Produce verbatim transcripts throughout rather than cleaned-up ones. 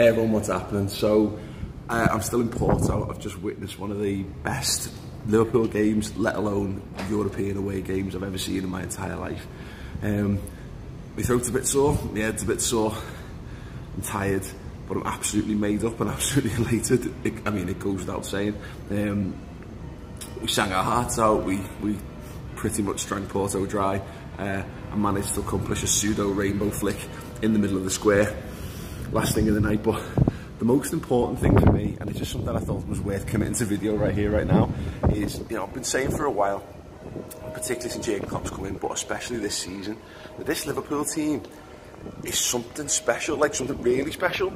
clear on what's happening. So uh, I'm still in Porto. I've just witnessed one of the best Liverpool games, let alone European away games, I've ever seen in my entire life. Um, my throat's a bit sore, my head's a bit sore, I'm tired, but I'm absolutely made up and absolutely elated. It, I mean, it goes without saying. Um, we sang our hearts out, we, we pretty much drank Porto dry, uh, and managed to accomplish a pseudo rainbow flick in the middle of the square, last thing of the night. But the most important thing for me, and it's just something I thought was worth committing to video right here, right now, is, you know, I've been saying for a while, particularly since Jürgen Klopp's come in, but especially this season, that this Liverpool team is something special, like something really special.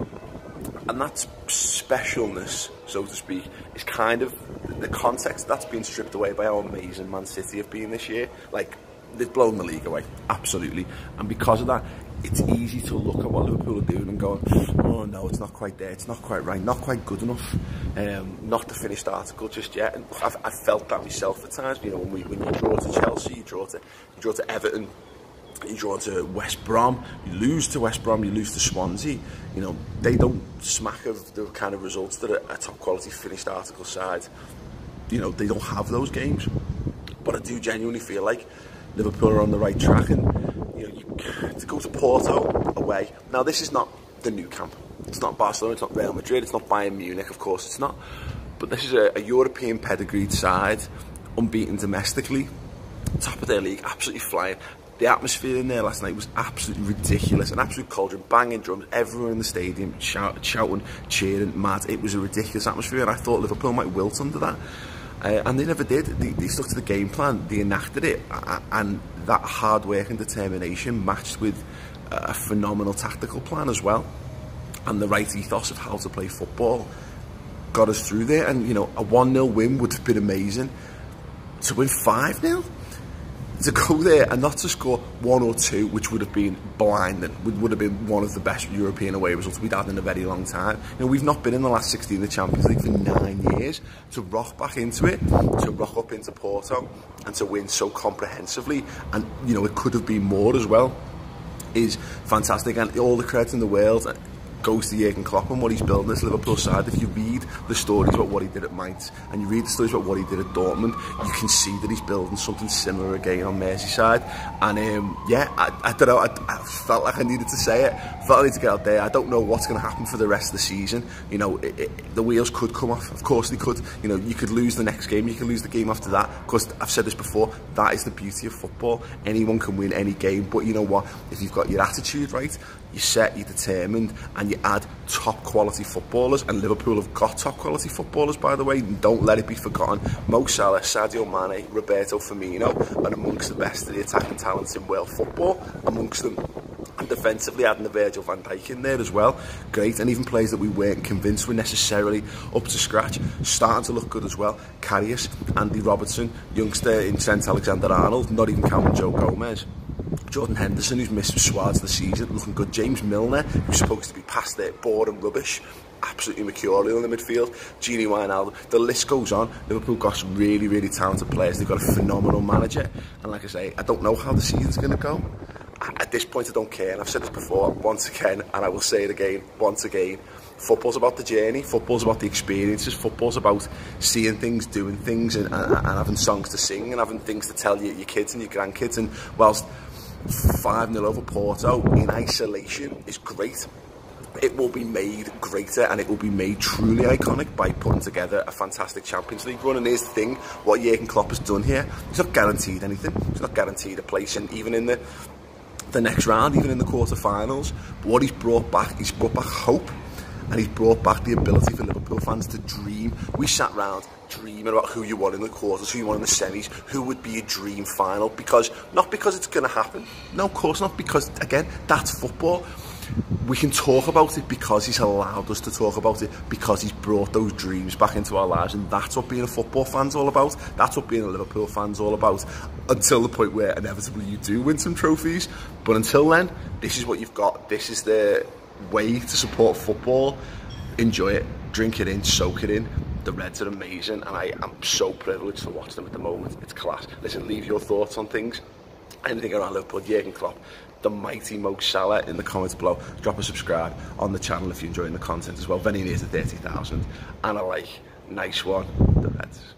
And that specialness, so to speak, is kind of the context that's been stripped away by how amazing Man City have been this year. Like, they've blown the league away, absolutely. And because of that, it's easy to look at what Liverpool are doing and go, oh no, it's not quite there, it's not quite right, not quite good enough, um, not the finished article just yet. And I've, I've felt that myself at times. You know, when, we, when you draw to Chelsea, you draw to, you draw to Everton, you draw to West Brom, you lose to West Brom, you lose to Swansea. You know, they don't smack of the kind of results that a, a top quality finished article side, you know, they don't have those games. But I do genuinely feel like Liverpool are on the right track, and you know, you, to go to Porto away. Now, this is not the new camp. It's not Barcelona, it's not Real Madrid, it's not Bayern Munich, of course it's not. But this is a, a European pedigreed side, unbeaten domestically, top of their league, absolutely flying. The atmosphere in there last night was absolutely ridiculous. An absolute cauldron, banging drums, everyone in the stadium shout, shouting, cheering, mad. It was a ridiculous atmosphere, and I thought Liverpool might wilt under that. Uh, and they never did. They, they stuck to the game plan, they enacted it, and that hard work and determination matched with a phenomenal tactical plan as well, and the right ethos of how to play football got us through there. And you know, a one nil win would have been amazing. To win five nil, to go there and not to score one or two, which would have been blinding, would have been one of the best European away results we'd had in a very long time. You know, we've not been in the last sixteen of the Champions League for nine years. To rock back into it, to rock up into Porto, and to win so comprehensively, and you know, it could have been more as well, is fantastic. And all the credit in the world goes to Jürgen Klopp and what he's building this Liverpool side. If you read the stories about what he did at Mainz, and you read the stories about what he did at Dortmund, you can see that he's building something similar again on Merseyside. And um, yeah, I, I don't know, I, I felt like I needed to say it, felt I needed to get out there. I don't know what's going to happen for the rest of the season. You know, it, it, the wheels could come off, of course they could. You know, you could lose the next game, you could lose the game after that, because I've said this before, that is the beauty of football. Anyone can win any game, but you know what, if you've got your attitude right, you're set, you're determined, and you add top quality footballers, and Liverpool have got top quality footballers, by the way, don't let it be forgotten. Mo Salah, Sadio Mané, Roberto Firmino, and amongst the best of the attacking talents in world football, amongst them. And defensively, adding the Virgil van Dijk in there as well, great. And even players that we weren't convinced were necessarily up to scratch, starting to look good as well. Karius, Andy Robertson, youngster in Trent Alexander-Arnold, not even counting Joe Gomez. Jordan Henderson, who's missed Swards this season, looking good. James Milner, who's supposed to be past their board and rubbish, absolutely mercurial in the midfield. Gini Wijnaldum, the list goes on. Liverpool got some really, really talented players. They've got a phenomenal manager. And like I say, I don't know how the season's going to go. At this point, I don't care. And I've said this before, once again, and I will say it again, once again. Football's about the journey, football's about the experiences, football's about seeing things, doing things, and, and, and having songs to sing, and having things to tell you, your kids and your grandkids. And whilst five nil over Porto in isolation is great, it will be made greater, and it will be made truly iconic by putting together a fantastic Champions League run. And here's the thing, what Jürgen Klopp has done here, he's not guaranteed anything. He's not guaranteed a place, and even in the the next round, even in the quarterfinals. But what he's brought back, he's brought back hope, and he's brought back the ability for Liverpool fans to dream. We sat round dreaming about who you want in the quarters, who you want in the semis, who would be a dream final, because not because it's going to happen. No, of course not, because, again, that's football. We can talk about it because he's allowed us to talk about it, because he's brought those dreams back into our lives, and that's what being a football fan's all about. That's what being a Liverpool fan's all about, until the point where inevitably you do win some trophies. But until then, this is what you've got. This is the way to support football. Enjoy it, drink it in, soak it in. The Reds are amazing, and I am so privileged to watch them at the moment. It's class. Listen, leave your thoughts on things anything around Liverpool, Jürgen Klopp, the mighty Mo Salah, in the comments below. Drop a subscribe on the channel if you're enjoying the content as well. Very near to thirty thousand. And a like. Nice one. The Reds.